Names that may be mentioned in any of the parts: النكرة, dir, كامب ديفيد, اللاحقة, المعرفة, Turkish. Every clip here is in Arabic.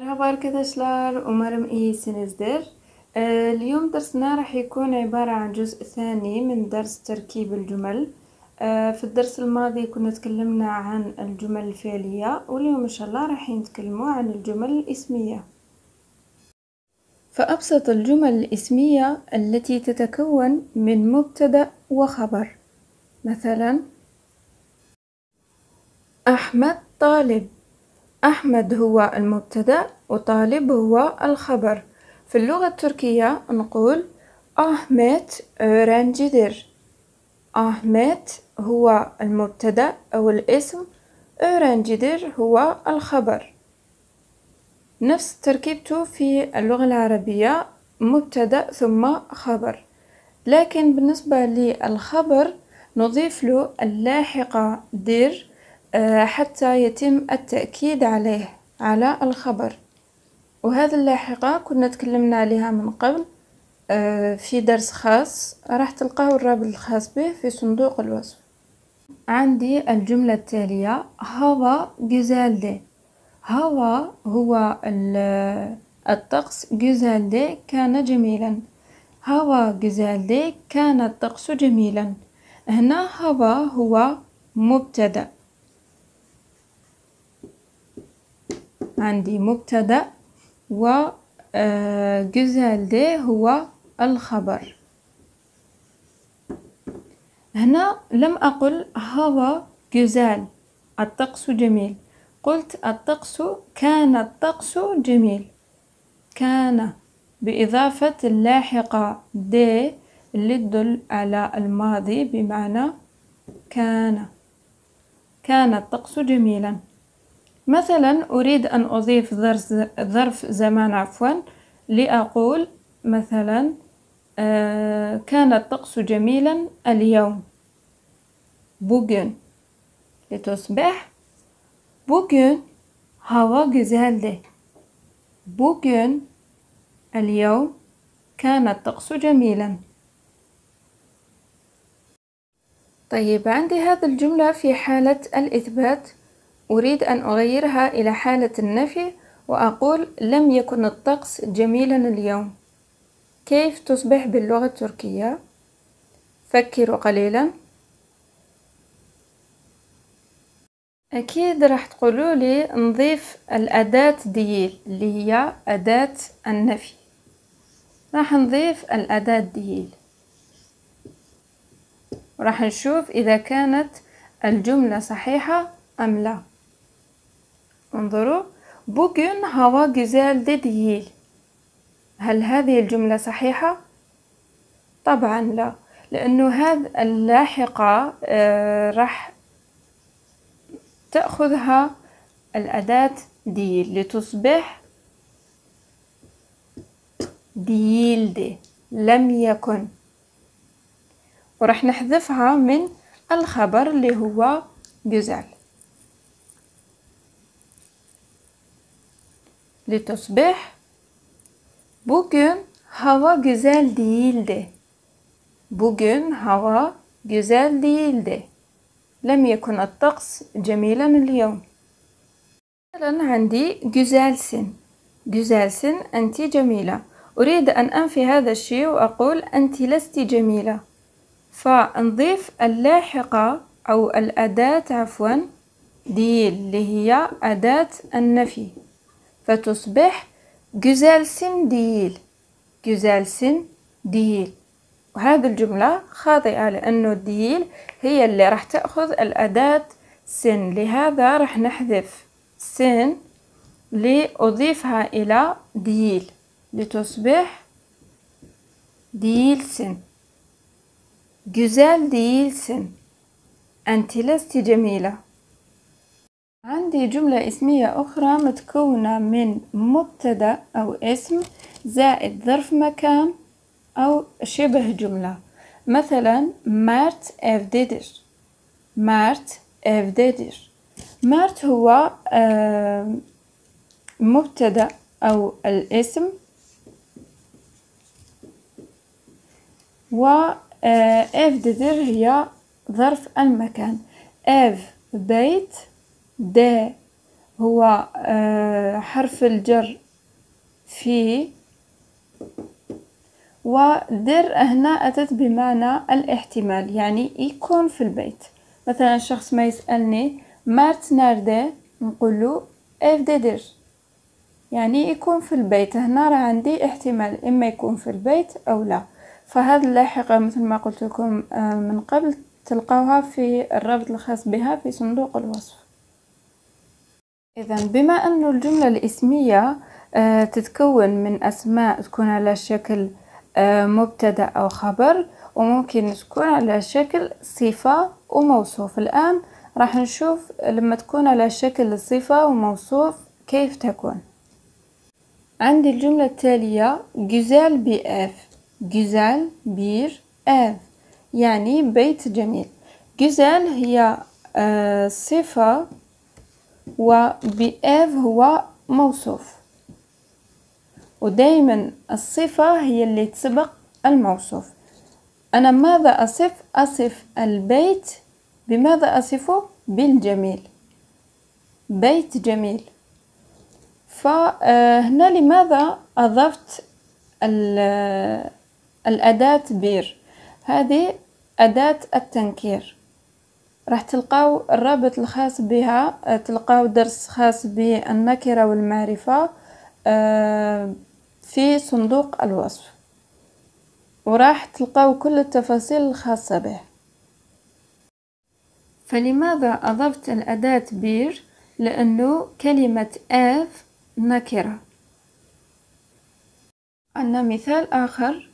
مرحبا arkadaşlar, umarım iyisinizdir. اليوم درسنا راح يكون عبارة عن جزء ثاني من درس تركيب الجمل. في الدرس الماضي كنا تكلمنا عن الجمل الفعلية، واليوم إن شاء الله راح نتكلموا عن الجمل الاسمية. فأبسط الجمل الاسمية التي تتكون من مبتدأ وخبر، مثلا أحمد طالب. أحمد هو المبتدأ وطالب هو الخبر. في اللغة التركية نقول أحمد öğrencidir. أحمد هو المبتدأ أو الاسم، öğrencidir هو الخبر. نفس تركيبته في اللغة العربية، مبتدأ ثم خبر. لكن بالنسبة للخبر نضيف له اللاحقة dir حتى يتم التأكيد عليه، على الخبر. وهذه اللاحقة كنا تكلمنا عليها من قبل في درس خاص، راح تلقاه الرابط الخاص به في صندوق الوصف. عندي الجملة التالية هوا güzeldi. هوا هو الطقس، güzeldi كان جميلا. هوا güzeldi كان الطقس جميلا. هنا هوا هو مبتدأ، عندي مبتدأ، و güzeldi هو الخبر. هنا لم أقل هوا güzel الطقس جميل، قلت الطقس كان الطقس جميل. كان بإضافة اللاحقة د اللي تدل على الماضي، بمعنى كان. كان الطقس جميلا. مثلا أريد أن أضيف ظرف زمان عفوا، لأقول مثلا كان الطقس جميلا اليوم، bugün، لتصبح bugün hava güzeldi. bugün اليوم كان الطقس جميلا. طيب، عندي هذه الجملة في حالة الإثبات، أريد أن أغيرها إلى حالة النفي وأقول لم يكن الطقس جميلا اليوم. كيف تصبح باللغة التركية؟ فكروا قليلا. أكيد راح تقولوا لي نضيف الأداة ديل اللي هي أداة النفي، راح نضيف الأداة ديل وراح نشوف إذا كانت الجملة صحيحة أم لا. انظروا، bugün hava güzeldi değil. هل هذه الجملة صحيحة؟ طبعا لا، لأنه هذه اللاحقة راح تأخذها الأداة ديل لتصبح دييلدي، لم يكن، وراح نحذفها من الخبر اللي هو güzel لتصبح bugün hava güzel değildi. bugün hava güzel değildi. لم يكن الطقس جميلا اليوم. مثلا عندي güzelsin. güzelsin أنت جميلة. أريد أن أنفي هذا الشيء وأقول أنت لست جميلة، فنضيف اللاحقة أو الأداة عفوا ديل اللي هي أداة النفي، فتصبح güzelsin değil. güzelsin değil. وهذه الجملة خاطئة، لأنه değil هي اللي راح تأخذ الأداة سن، لهذا راح نحذف سن لأضيفها إلى değil لتصبح değilsin. güzel değilsin. أنت لست جميلة. عندي جملة اسمية أخرى متكونة من مبتدأ أو اسم زائد ظرف مكان أو شبه جملة، مثلا مارت evdedir. مارت evdedir. مارت هو مبتدأ أو الاسم، و evdedir هي ظرف المكان. ev بيت، د هو حرف الجر في، ودر هنا أتت بمعنى الاحتمال، يعني يكون في البيت. مثلا شخص ما يسألني مارت نارده، نقوله evde dir، يعني يكون في البيت. هنا راه عندي احتمال إما يكون في البيت أو لا. فهذه اللاحقة مثل ما قلت لكم من قبل تلقاوها في الرابط الخاص بها في صندوق الوصف. إذن بما أن الجملة الإسمية تتكون من أسماء تكون على شكل مبتدأ أو خبر، وممكن تكون على شكل صفة وموصوف. الآن راح نشوف لما تكون على شكل صفة وموصوف كيف تكون. عندي الجملة التالية güzel bir ev، güzel bir ev يعني بيت جميل. güzel هي صفة وبإف هو موصوف، ودايما الصفة هي اللي تسبق الموصوف. أنا ماذا أصف؟ أصف البيت بماذا؟ أصفه بالجميل، بيت جميل. فهنا لماذا أضفت الأداة بير؟ هذه أداة التنكير، راح تلقاو الرابط الخاص بها، تلقاو درس خاص بالنكرة والمعرفة في صندوق الوصف، وراح تلقاو كل التفاصيل الخاصة به. فلماذا أضفت الأداة بير؟ لأنه كلمة اف نكرة. عندنا مثال آخر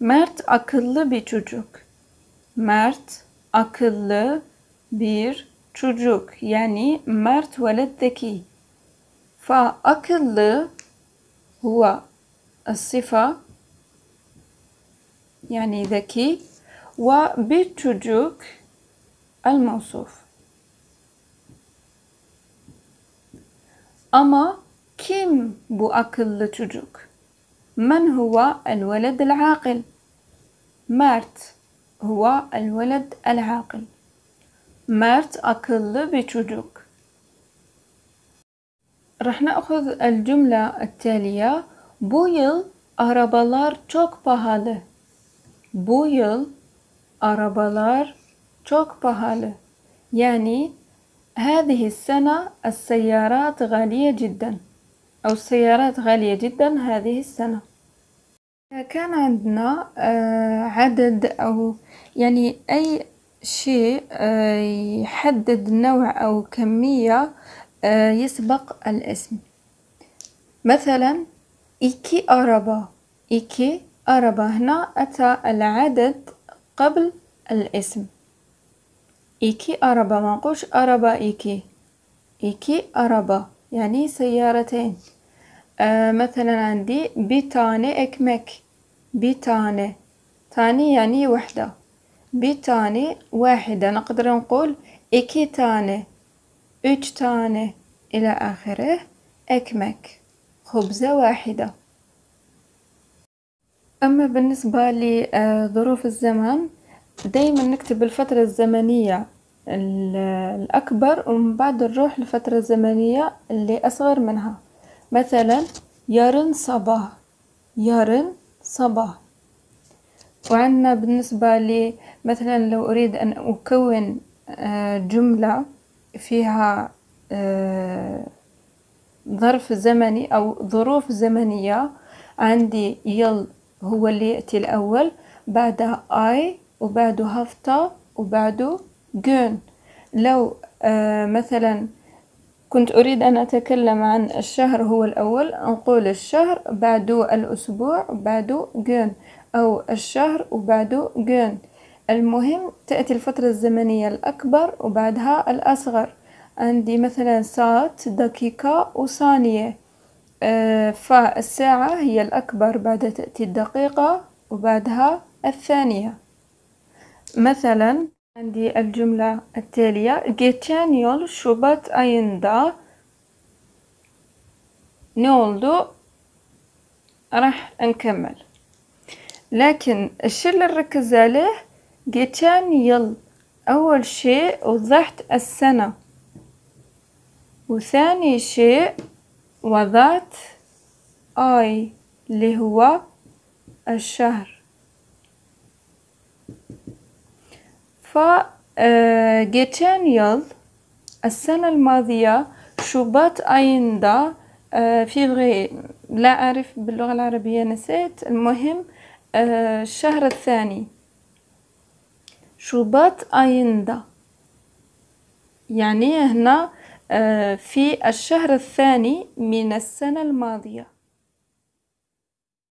مارت akıllı bir çocuk، مارت akıllı bir çocuk يعني مارت ولد ذكي. فأكل هو الصفة يعني ذكي، وبالتجوك الموصوف. أما كم بأكل تجوك؟ من هو الولد العاقل؟ مارت هو الولد العاقل، مارت akıllı bir çocuk. راح نأخذ الجملة التالية bu yıl arabalar çok pahalı، bu yıl arabalar çok pahalı يعني هذه السنة السيارات غالية جدا، أو السيارات غالية جدا هذه السنة. كان عندنا عدد أو يعني أي شيء يحدد نوع أو كمية يسبق الاسم. مثلا إكي أربا، إكي أربا هنا أتى العدد قبل الاسم. إكي أربا، ما نقولش أربا إكي، إكي أربا يعني سيارتين. مثلا عندي بيتاني إكمك، بيتاني تاني يعني وحدة، بيتاني واحدة. نقدر نقول إكي تاني، üç tane إلى آخره. أكمك خبزة واحدة. أما بالنسبة لظروف الزمن دايما نكتب الفترة الزمنية الأكبر ومن بعد نروح للفترة الزمنية اللي أصغر منها. مثلا yarın sabah، yarın sabah. وعندنا بالنسبة لي مثلا لو أريد أن أكون جملة فيها ظرف زمني أو ظروف زمنية، عندي يل هو اللي يأتي الأول، بعدها أي، وبعده هفتة، وبعده جون. لو مثلا كنت أريد أن أتكلم عن الشهر هو الأول، نقول الشهر بعده الأسبوع بعده جون، أو الشهر وبعده جون. المهم تأتي الفترة الزمنية الأكبر وبعدها الأصغر. عندي مثلا ساعة، دقيقة، وثانية. فالساعة هي الأكبر، بعدها تأتي الدقيقة وبعدها الثانية. مثلا عندي الجملة التالية geçen yıl Şubat ayında ne oldu؟ راح نكمل، لكن الشيء اللي نركز عليه geçen yıl، أول شيء وضحت السنة، وثاني شيء وضعت I اللي هو الشهر. فجيتان يل السنة الماضية شباط أيندا فيفري، لا أعرف باللغة العربية نسيت. المهم الشهر الثاني شباط أيندا، يعني هنا في الشهر الثاني من السنة الماضية.